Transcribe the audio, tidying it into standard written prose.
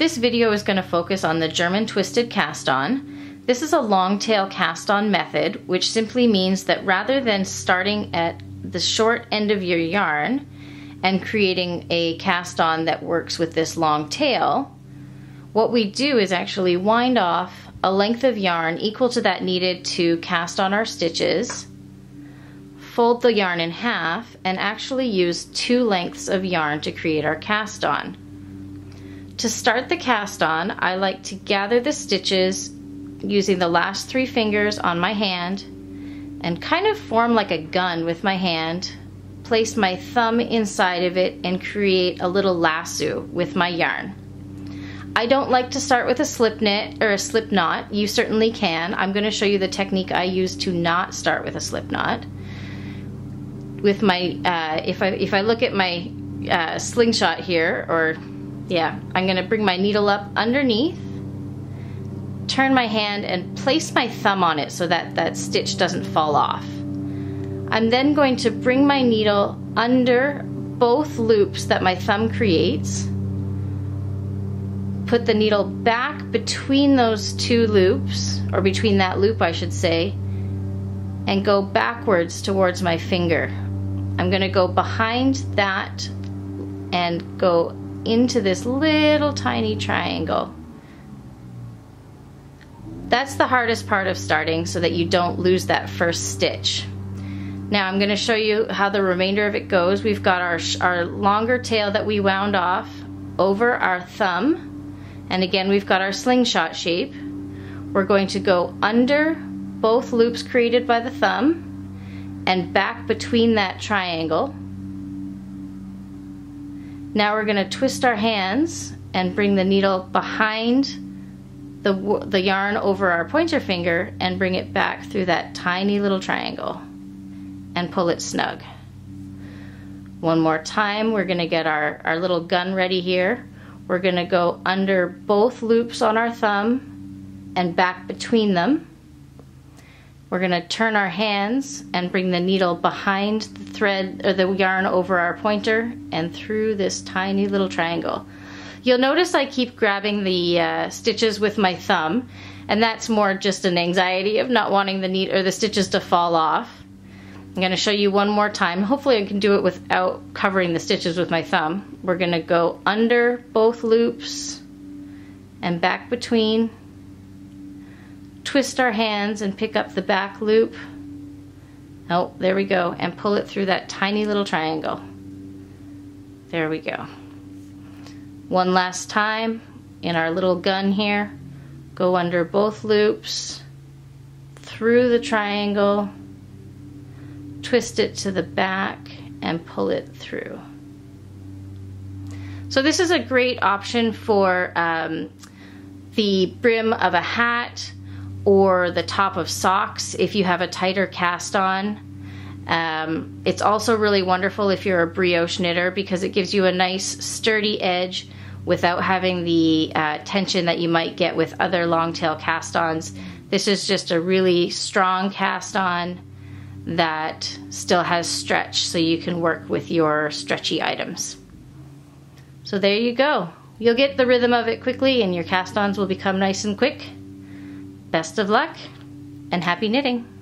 This video is going to focus on the German Twisted Cast On. This is a long tail cast on method, which simply means that rather than starting at the short end of your yarn and creating a cast on that works with this long tail, what we do is actually wind off a length of yarn equal to that needed to cast on our stitches, fold the yarn in half, and actually use two lengths of yarn to create our cast on. To start the cast on, I like to gather the stitches using the last three fingers on my hand and kind of form like a gun with my hand, place my thumb inside of it, and create a little lasso with my yarn. I don't like to start with a slip knit or a slip knot. You certainly can. I'm going to show you the technique I use to not start with a slip knot. With my, if I look at my slingshot here, I'm going to bring my needle up underneath, turn my hand, and place my thumb on it so that that stitch doesn't fall off. I'm then going to bring my needle under both loops that my thumb creates. Put the needle back between those two loops, or between that loop I should say, and go backwards towards my finger. I'm going to go behind that and go into this little tiny triangle. That's the hardest part of starting, so that you don't lose that first stitch. Now I'm going to show you how the remainder of it goes. We've got our longer tail that we wound off over our thumb. And again, we've got our slingshot shape. We're going to go under both loops created by the thumb and back between that triangle. Now we're going to twist our hands and bring the needle behind the yarn over our pointer finger and bring it back through that tiny little triangle and pull it snug. One more time, we're going to get our little gun ready here. We're going to go under both loops on our thumb and back between them. We're going to turn our hands and bring the needle behind the thread or the yarn over our pointer and through this tiny little triangle. You'll notice I keep grabbing the stitches with my thumb, and that's more just an anxiety of not wanting the needle or the stitches to fall off. I'm going to show you one more time. Hopefully I can do it without covering the stitches with my thumb. We're going to go under both loops and back between, twist our hands and pick up the back loop. Oh, there we go, and pull it through that tiny little triangle. There we go. One last time in our little gun here. Go under both loops, through the triangle, twist it to the back and pull it through. So this is a great option for the brim of a hat or the top of socks if you have a tighter cast on. It's also really wonderful if you're a brioche knitter because it gives you a nice sturdy edge without having the tension that you might get with other long tail cast ons. This is just a really strong cast on that still has stretch, so you can work with your stretchy items. So there you go. You'll get the rhythm of it quickly and your cast-ons will become nice and quick. Best of luck and happy knitting.